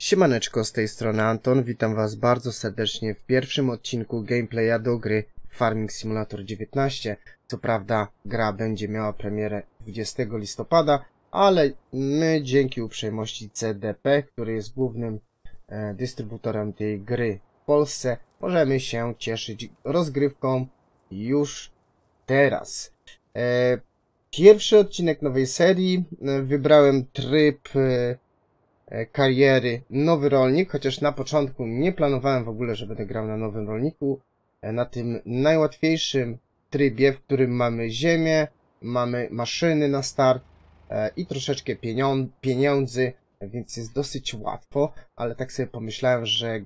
Siemaneczko, z tej strony Anton, witam was bardzo serdecznie w pierwszym odcinku gameplaya do gry Farming Simulator 19. Co prawda gra będzie miała premierę 20 listopada, ale my dzięki uprzejmości CDP, który jest głównym dystrybutorem tej gry w Polsce, możemy się cieszyć rozgrywką już teraz. Pierwszy odcinek nowej serii, wybrałem tryb kariery nowy rolnik, chociaż na początku nie planowałem w ogóle, że będę grał na nowym rolniku, na tym najłatwiejszym trybie, w którym mamy ziemię, mamy maszyny na start i troszeczkę pieniędzy, więc jest dosyć łatwo, ale tak sobie pomyślałem, że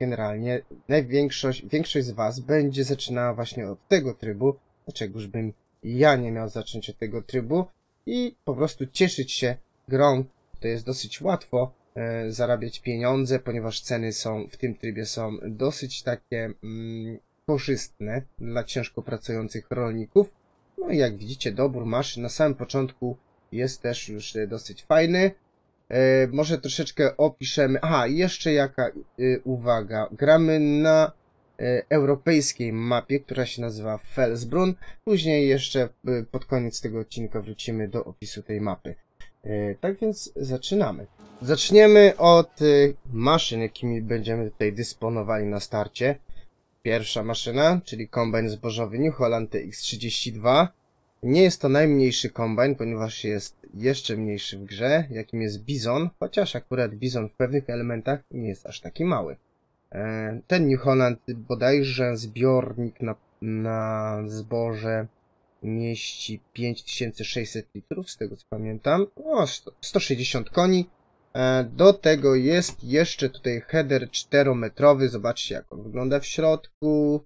generalnie większość z was będzie zaczynała właśnie od tego trybu, dlaczegoż bym ja nie miał zacząć od tego trybu i po prostu cieszyć się grą. To jest dosyć łatwo zarabiać pieniądze, ponieważ ceny są w tym trybie są dosyć takie korzystne dla ciężko pracujących rolników. No i jak widzicie, dobór maszyn na samym początku jest też już dosyć fajny. Może troszeczkę opiszemy... Aha, jeszcze jaka uwaga. Gramy na europejskiej mapie, która się nazywa Felsbrunn. Później jeszcze pod koniec tego odcinka wrócimy do opisu tej mapy. Tak więc zaczynamy. Zaczniemy od maszyn, jakimi będziemy tutaj dysponowali na starcie. Pierwsza maszyna, czyli kombajn zbożowy New Holland TX32. Nie jest to najmniejszy kombajn, ponieważ jest jeszcze mniejszy w grze, jakim jest Bizon, chociaż akurat Bizon w pewnych elementach nie jest aż taki mały. Ten New Holland bodajże zbiornik na zboże mieści 5600 litrów, z tego co pamiętam, 160 koni. Do tego jest jeszcze tutaj header 4-metrowy, zobaczcie jak on wygląda w środku,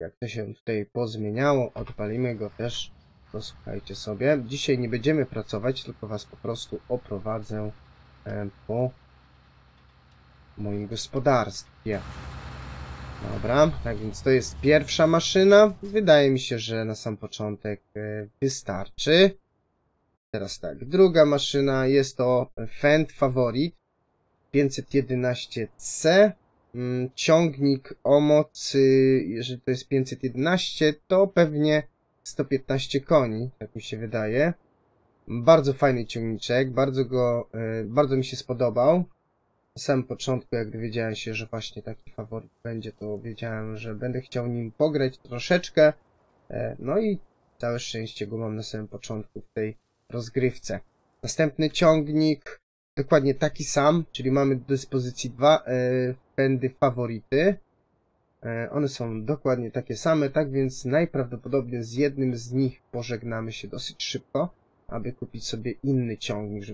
jak to się tutaj pozmieniało. Odpalimy go też, posłuchajcie sobie. Dzisiaj nie będziemy pracować, tylko was po prostu oprowadzę po moim gospodarstwie. Dobra, tak więc to jest pierwsza maszyna. Wydaje mi się, że na sam początek wystarczy. Teraz tak, druga maszyna jest to Fendt Favorit 511C. Ciągnik o mocy, jeżeli to jest 511, to pewnie 115 koni, tak mi się wydaje. Bardzo fajny ciągniczek, bardzo mi się spodobał. Na samym początku, jak dowiedziałem się, że właśnie taki faworyt będzie, to wiedziałem, że będę chciał nim pograć troszeczkę. No i całe szczęście go mam na samym początku w tej rozgrywce. Następny ciągnik, dokładnie taki sam, czyli mamy do dyspozycji dwa pędy faworyty. One są dokładnie takie same, tak więc najprawdopodobniej z jednym z nich pożegnamy się dosyć szybko, aby kupić sobie inny ciągnik,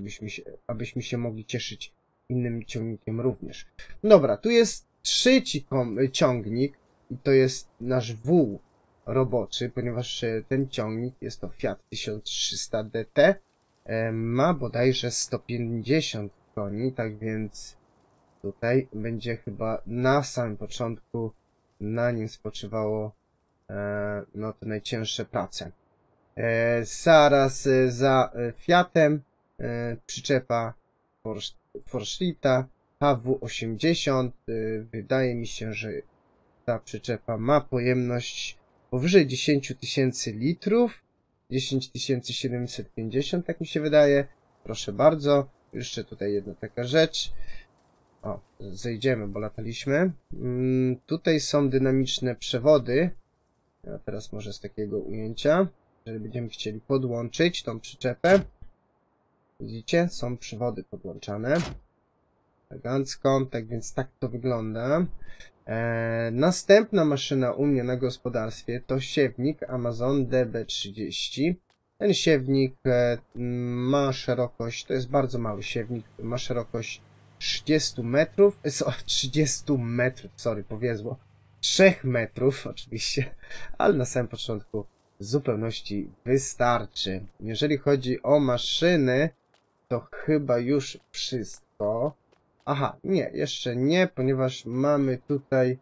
abyśmy się mogli cieszyć innym ciągnikiem również. Dobra, tu jest trzeci ciągnik i to jest nasz wół roboczy, ponieważ ten ciągnik jest to Fiat 1300DT. Ma bodajże 150 koni, tak więc tutaj będzie chyba na samym początku na nim spoczywało no to najcięższe prace. Zaraz za Fiatem przyczepa Forschlita HW80. Wydaje mi się, że ta przyczepa ma pojemność powyżej 10 tysięcy litrów, 10 750, tak mi się wydaje. Proszę bardzo, jeszcze tutaj jedna taka rzecz. O, zejdziemy, bo lataliśmy. Tutaj są dynamiczne przewody. A teraz może z takiego ujęcia, jeżeli będziemy chcieli podłączyć tą przyczepę. Widzicie, są przewody podłączane elegancko, tak więc tak to wygląda. Następna maszyna u mnie na gospodarstwie to siewnik Amazon DB30. Ten siewnik ma szerokość, to jest bardzo mały siewnik, ma szerokość 3 metrów oczywiście, ale na samym początku w zupełności wystarczy. Jeżeli chodzi o maszyny, to chyba już wszystko. Aha, nie, jeszcze nie, ponieważ mamy tutaj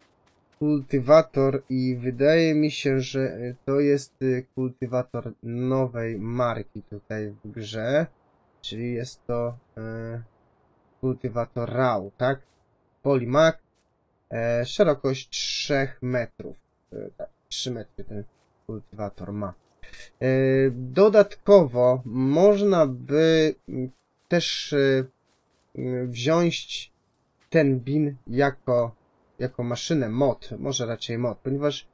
kultywator i wydaje mi się, że to jest kultywator nowej marki tutaj w grze, czyli jest to kultywator Rau, tak? Polimac, szerokość 3 metrów, tak, 3 metry ten kultywator ma. Dodatkowo można by też wziąć ten bin jako maszynę mod, może raczej mod, ponieważ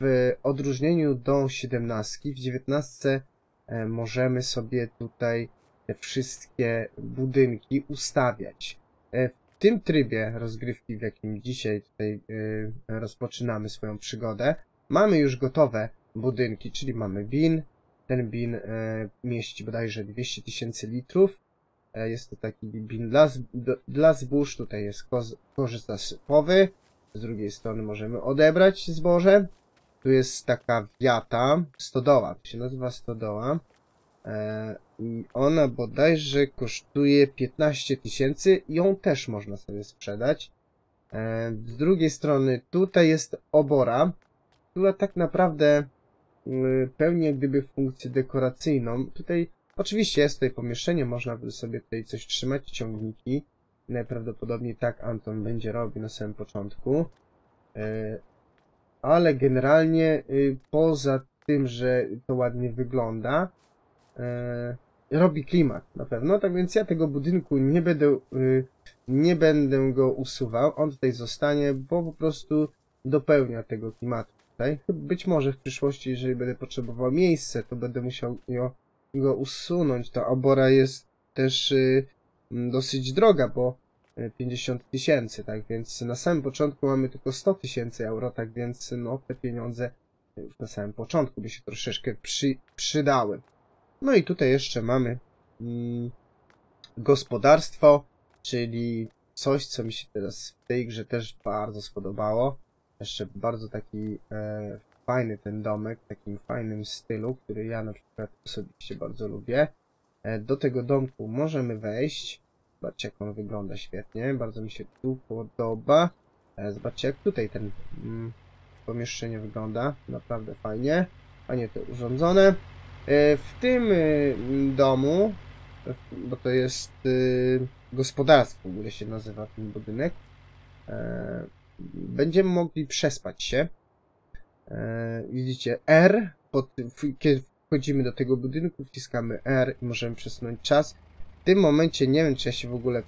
w odróżnieniu do 17, w 19 możemy sobie tutaj te wszystkie budynki ustawiać. W tym trybie rozgrywki, w jakim dzisiaj tutaj rozpoczynamy swoją przygodę, mamy już gotowe budynki, czyli mamy bin. Ten bin mieści bodajże 200 tysięcy litrów. Jest to taki bin dla zbóż, tutaj jest korzy zasypowy, z drugiej strony możemy odebrać zboże. Tu jest taka wiata, stodoła, to się nazywa stodoła. I ona bodajże kosztuje 15 tysięcy, ją też można sobie sprzedać. Z drugiej strony tutaj jest obora, która tak naprawdę pełni jak gdyby funkcję dekoracyjną. Tutaj oczywiście jest tutaj pomieszczenie, można by sobie tutaj coś trzymać, ciągniki. Najprawdopodobniej tak Anton będzie robił na samym początku. Ale generalnie poza tym, że to ładnie wygląda, robi klimat na pewno. Tak więc ja tego budynku nie będę go usuwał. On tutaj zostanie, bo po prostu dopełnia tego klimatu tutaj. Być może w przyszłości, jeżeli będę potrzebował miejsce, to będę musiał go usunąć. Ta obora jest też dosyć droga, bo 50 tysięcy, tak więc na samym początku mamy tylko 100 tysięcy euro, tak więc no te pieniądze już na samym początku by się troszeczkę przydały. No i tutaj jeszcze mamy gospodarstwo, czyli coś, co mi się teraz w tej grze też bardzo spodobało. Jeszcze bardzo taki fajny ten domek, w takim fajnym stylu, który ja na przykład osobiście bardzo lubię. Do tego domku możemy wejść. Zobaczcie, jak on wygląda świetnie, bardzo mi się tu podoba. Zobaczcie, jak tutaj ten pomieszczenie wygląda, naprawdę fajnie, fajnie to urządzone. W tym domu, bo to jest gospodarstwo, w ogóle się nazywa ten budynek, będziemy mogli przespać się. Widzicie R, kiedy wchodzimy do tego budynku, wciskamy R i możemy przesunąć czas. W tym momencie nie wiem, czy ja się w ogóle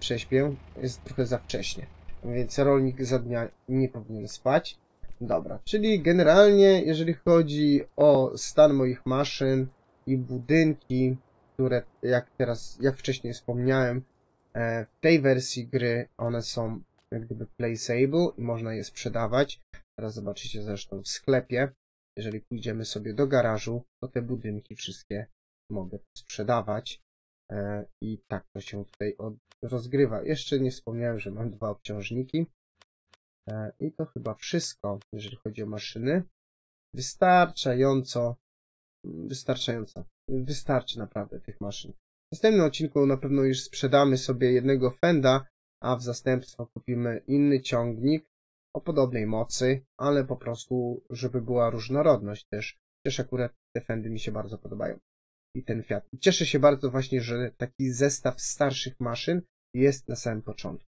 prześpię, jest trochę za wcześnie, więc rolnik za dnia nie powinien spać. Dobra, czyli generalnie jeżeli chodzi o stan moich maszyn i budynki, które jak wcześniej wspomniałem, w tej wersji gry one są jak gdyby placeable i można je sprzedawać. Teraz zobaczycie zresztą w sklepie, jeżeli pójdziemy sobie do garażu, to te budynki wszystkie mogę sprzedawać. I tak to się tutaj rozgrywa. Jeszcze nie wspomniałem, że mam 2 obciążniki. I to chyba wszystko, jeżeli chodzi o maszyny. Wystarczy naprawdę tych maszyn. W następnym odcinku na pewno już sprzedamy sobie jednego Fenda, a w zastępstwo kupimy inny ciągnik o podobnej mocy, ale po prostu, żeby była różnorodność też. Też akurat te Fendy mi się bardzo podobają. I ten Fiat. Cieszę się bardzo właśnie, że taki zestaw starszych maszyn jest na samym początku.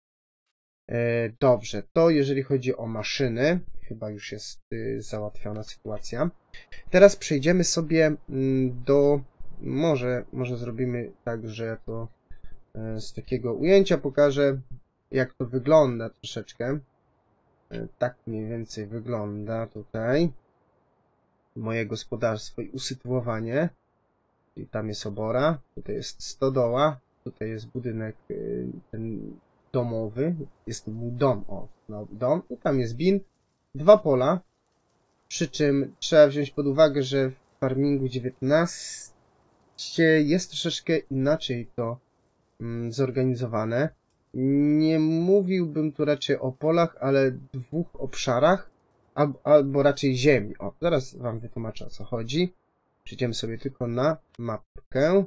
Dobrze, to jeżeli chodzi o maszyny, chyba już jest załatwiona sytuacja. Teraz przejdziemy sobie do... Może zrobimy tak, że ja to z takiego ujęcia pokażę, jak to wygląda troszeczkę. Tak mniej więcej wygląda tutaj moje gospodarstwo i usytuowanie. I tam jest obora, tutaj jest stodoła, tutaj jest budynek ten domowy, jest dom, o, no, dom, i tam jest bin, 2 pola, przy czym trzeba wziąć pod uwagę, że w Farmingu 19 jest troszeczkę inaczej to zorganizowane. Nie mówiłbym tu raczej o polach, ale 2 obszarach, albo raczej ziemi. O, zaraz wam wytłumaczę, o co chodzi. Przejdziemy sobie tylko na mapkę.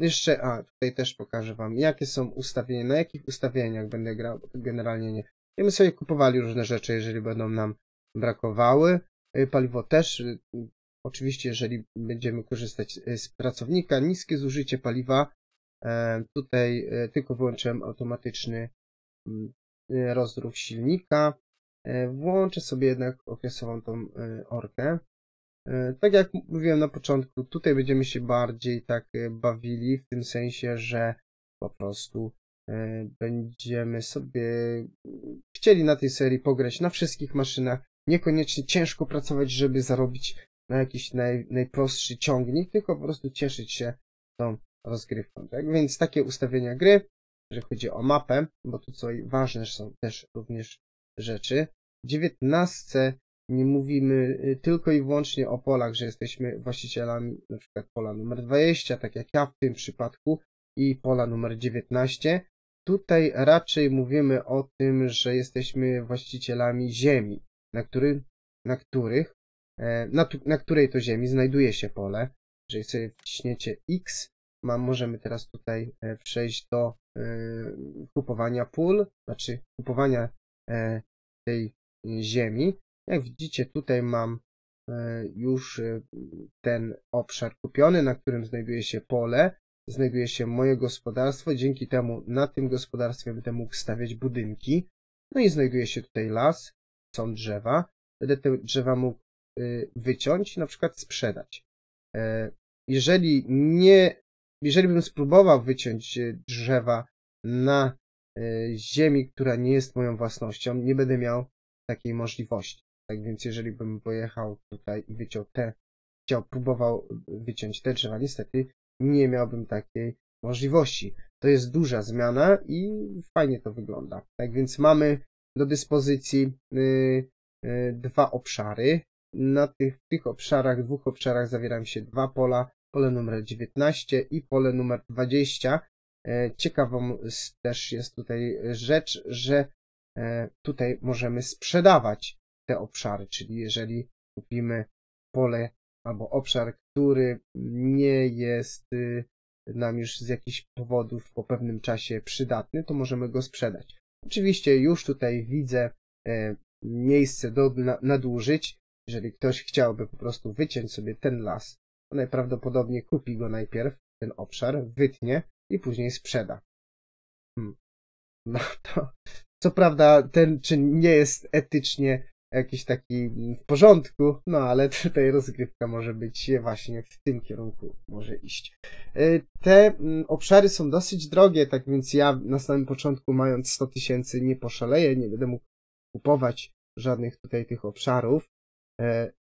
Jeszcze, tutaj też pokażę wam, jakie są ustawienia, na jakich ustawieniach będę grał, generalnie nie. Będziemy sobie kupowali różne rzeczy, jeżeli będą nam brakowały. Paliwo też, oczywiście, jeżeli będziemy korzystać z pracownika, niskie zużycie paliwa Tutaj tylko wyłączyłem automatyczny rozruch silnika. Włączę sobie jednak okresową tą orkę. Tak jak mówiłem na początku, tutaj będziemy się bardziej tak bawili, w tym sensie, że po prostu będziemy sobie chcieli na tej serii pograć na wszystkich maszynach, niekoniecznie ciężko pracować, żeby zarobić na jakiś najprostszy ciągnik, tylko po prostu cieszyć się tą rozgrywką. Tak więc takie ustawienia gry, jeżeli chodzi o mapę, bo tu co ważne są też również rzeczy. W 19 nie mówimy tylko i wyłącznie o polach, że jesteśmy właścicielami na przykład pola numer 20, tak jak ja w tym przypadku, i pola numer 19. Tutaj raczej mówimy o tym, że jesteśmy właścicielami ziemi, na której to ziemi znajduje się pole. Jeżeli sobie wciśniecie X, możemy teraz tutaj przejść do kupowania pól, znaczy kupowania tej ziemi. Jak widzicie, tutaj mam już ten obszar kupiony, na którym znajduje się pole, znajduje się moje gospodarstwo, dzięki temu na tym gospodarstwie będę mógł stawiać budynki. No i znajduje się tutaj las, są drzewa, będę te drzewa mógł wyciąć i na przykład sprzedać. Jeżeli bym spróbował wyciąć drzewa na ziemi, która nie jest moją własnością, nie będę miał takiej możliwości. Tak więc jeżeli bym pojechał tutaj i wyciął te, próbował wyciąć te drzewa, niestety nie miałbym takiej możliwości. To jest duża zmiana i fajnie to wygląda. Tak więc mamy do dyspozycji dwa obszary. Na dwóch obszarach zawierają się dwa pola, pole numer 19 i pole numer 20. Ciekawą też jest tutaj rzecz, że tutaj możemy sprzedawać te obszary, czyli jeżeli kupimy pole albo obszar, który nie jest nam już z jakichś powodów po pewnym czasie przydatny, to możemy go sprzedać. Oczywiście już tutaj widzę miejsce do nadużyć. Jeżeli ktoś chciałby po prostu wyciąć sobie ten las, to najprawdopodobniej kupi go najpierw, ten obszar, wytnie i później sprzeda. No to co prawda ten czyn nie jest etycznie jakiś taki w porządku, no ale tutaj rozgrywka może być właśnie w tym kierunku może iść. Te obszary są dosyć drogie, tak więc ja na samym początku, mając 100 tysięcy, nie poszaleję, nie będę mógł kupować żadnych tutaj tych obszarów,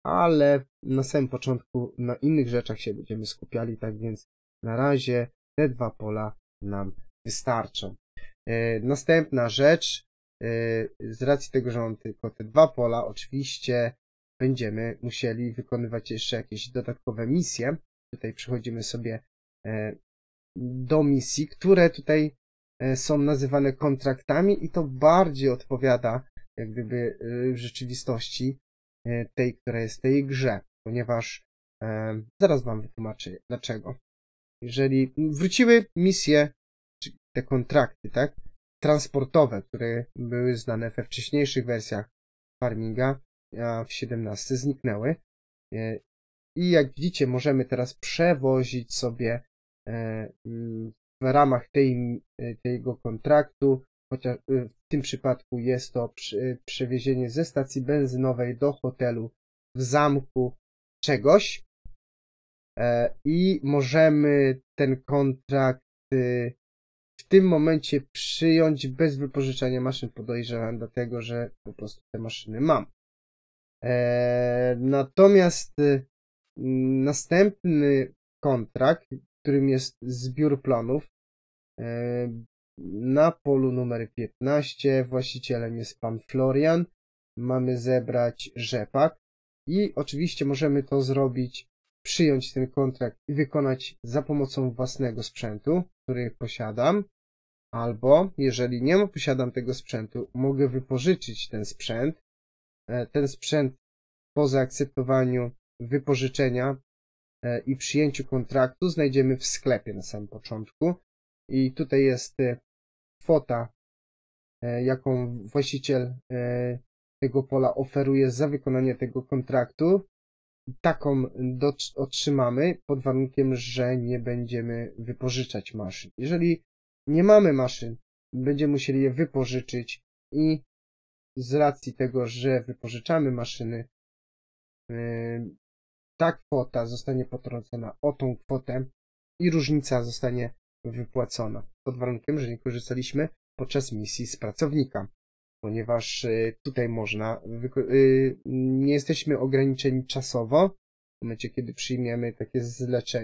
ale na samym początku na innych rzeczach się będziemy skupiali, tak więc na razie te dwa pola nam wystarczą. Następna rzecz, z racji tego, że mam tylko te dwa pola, oczywiście będziemy musieli wykonywać jeszcze jakieś dodatkowe misje. Tutaj przechodzimy sobie do misji, które tutaj są nazywane kontraktami i to bardziej odpowiada jak gdyby w rzeczywistości tej, która jest w tej grze, ponieważ zaraz wam wytłumaczę dlaczego. Jeżeli wróciły misje, te kontrakty, tak, transportowe, które były znane we wcześniejszych wersjach Farminga, a w 17 zniknęły. I jak widzicie, możemy teraz przewozić sobie w ramach tego kontraktu, chociaż w tym przypadku jest to przewiezienie ze stacji benzynowej do hotelu w zamku czegoś, i możemy ten kontrakt w tym momencie przyjąć bez wypożyczania maszyn, podejrzewam, dlatego że po prostu te maszyny mam. Natomiast następny kontrakt, którym jest zbiór plonów, na polu numer 15 właścicielem jest pan Florian. Mamy zebrać rzepak i oczywiście możemy to zrobić, przyjąć ten kontrakt i wykonać za pomocą własnego sprzętu, który posiadam, albo jeżeli nie posiadam tego sprzętu, mogę wypożyczyć ten sprzęt. Ten sprzęt po zaakceptowaniu wypożyczenia i przyjęciu kontraktu znajdziemy w sklepie na samym początku i tutaj jest kwota, jaką właściciel tego pola oferuje za wykonanie tego kontraktu. taką otrzymamy pod warunkiem, że nie będziemy wypożyczać maszyn. Jeżeli nie mamy maszyn, będziemy musieli je wypożyczyć i z racji tego, że wypożyczamy maszyny, ta kwota zostanie potrącona o tą kwotę i różnica zostanie wypłacona. Pod warunkiem, że nie korzystaliśmy podczas misji z pracownika, ponieważ tutaj można, nie jesteśmy ograniczeni czasowo w momencie, kiedy przyjmiemy takie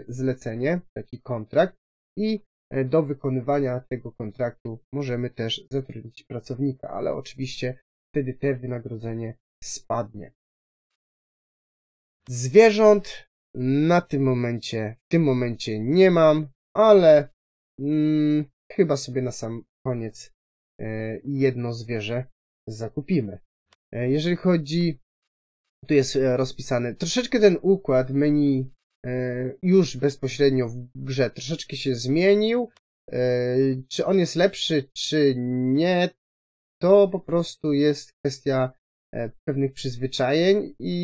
zlecenie, taki kontrakt i do wykonywania tego kontraktu możemy też zatrudnić pracownika, ale oczywiście wtedy te wynagrodzenie spadnie. Zwierząt na tym momencie, nie mam, ale chyba sobie na sam koniec jedno zwierzę zakupimy. Jeżeli chodzi, tu jest rozpisane troszeczkę ten układ menu już bezpośrednio w grze, troszeczkę się zmienił. Czy on jest lepszy, czy nie, to po prostu jest kwestia pewnych przyzwyczajeń i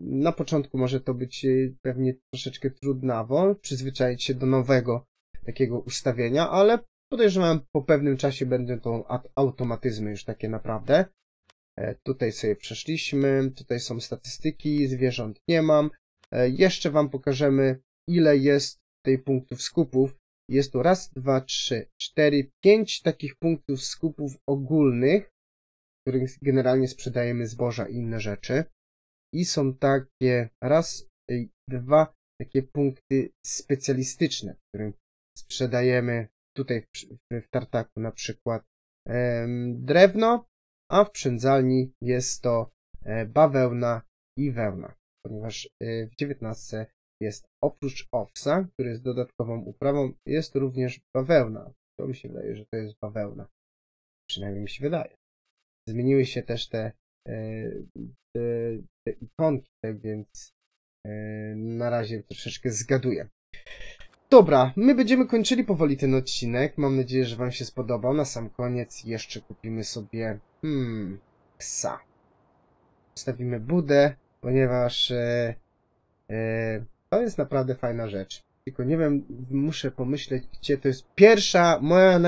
na początku może to być pewnie troszeczkę trudnawo, przyzwyczaić się do nowego takiego ustawienia, ale podejrzewam, po pewnym czasie będą to automatyzmy już takie naprawdę. Tutaj sobie przeszliśmy, tutaj są statystyki, zwierząt nie mam. Jeszcze wam pokażemy, ile jest tutaj punktów skupów. Jest tu raz, dwa, trzy, cztery, pięć takich punktów skupów ogólnych, w których generalnie sprzedajemy zboża i inne rzeczy. I są takie raz, dwa takie punkty specjalistyczne, w którym sprzedajemy tutaj w tartaku na przykład drewno, a w przędzalni jest to bawełna i wełna, ponieważ w 19 jest oprócz owsa, który jest dodatkową uprawą, jest również bawełna. To mi się wydaje, że to jest bawełna. Przynajmniej mi się wydaje. Zmieniły się też te ikonki, więc na razie troszeczkę zgaduję. Dobra, my będziemy kończyli powoli ten odcinek. Mam nadzieję, że wam się spodobał. Na sam koniec jeszcze kupimy sobie psa. Postawimy budę, ponieważ to jest naprawdę fajna rzecz. Tylko nie wiem, muszę pomyśleć, gdzie to jest pierwsza, moja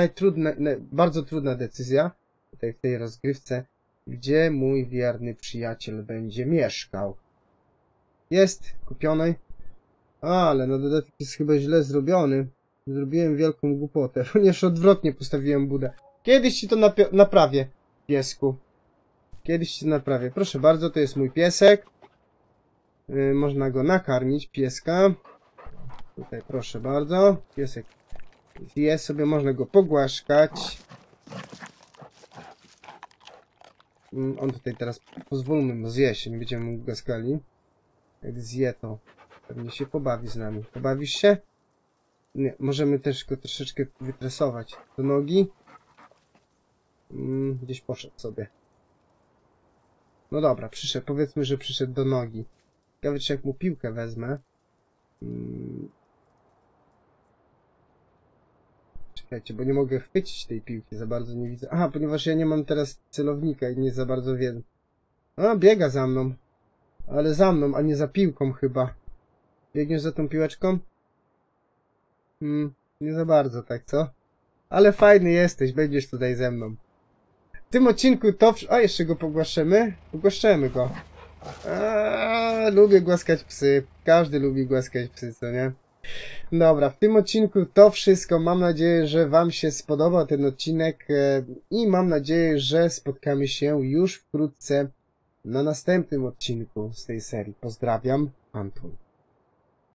bardzo trudna decyzja tutaj w tej rozgrywce, gdzie mój wierny przyjaciel będzie mieszkał. Jest kupiony. Ale na dodatek jest chyba źle zrobiony. Zrobiłem wielką głupotę. Również odwrotnie postawiłem budę. Kiedyś ci to naprawię, piesku. Kiedyś ci naprawię. Proszę bardzo, to jest mój piesek. Można go nakarmić, pieska. Tutaj proszę bardzo. Piesek je sobie, można go pogłaskać. On tutaj teraz, pozwólmy mu zjeść, nie będziemy mu głaskali. Jak zje, to pewnie się pobawi z nami. Pobawisz się? Nie, możemy też go troszeczkę wytresować do nogi. Gdzieś poszedł sobie. No dobra, przyszedł. Powiedzmy, że przyszedł do nogi. Ciekawe, czy jak mu piłkę wezmę. Czekajcie, bo nie mogę chwycić tej piłki, za bardzo nie widzę. Aha, ponieważ ja nie mam teraz celownika i nie za bardzo wiem. A, biega za mną. Ale za mną, a nie za piłką chyba. Biegniesz za tą piłeczką? Nie za bardzo, tak co? Ale fajny jesteś, będziesz tutaj ze mną. W tym odcinku to... A, jeszcze go pogłaszczymy? Pogłaszczymy go. Lubię głaskać psy. Każdy lubi głaskać psy, co nie? Dobra, w tym odcinku to wszystko. Mam nadzieję, że wam się spodobał ten odcinek i mam nadzieję, że spotkamy się już wkrótce na następnym odcinku z tej serii. Pozdrawiam, Anton.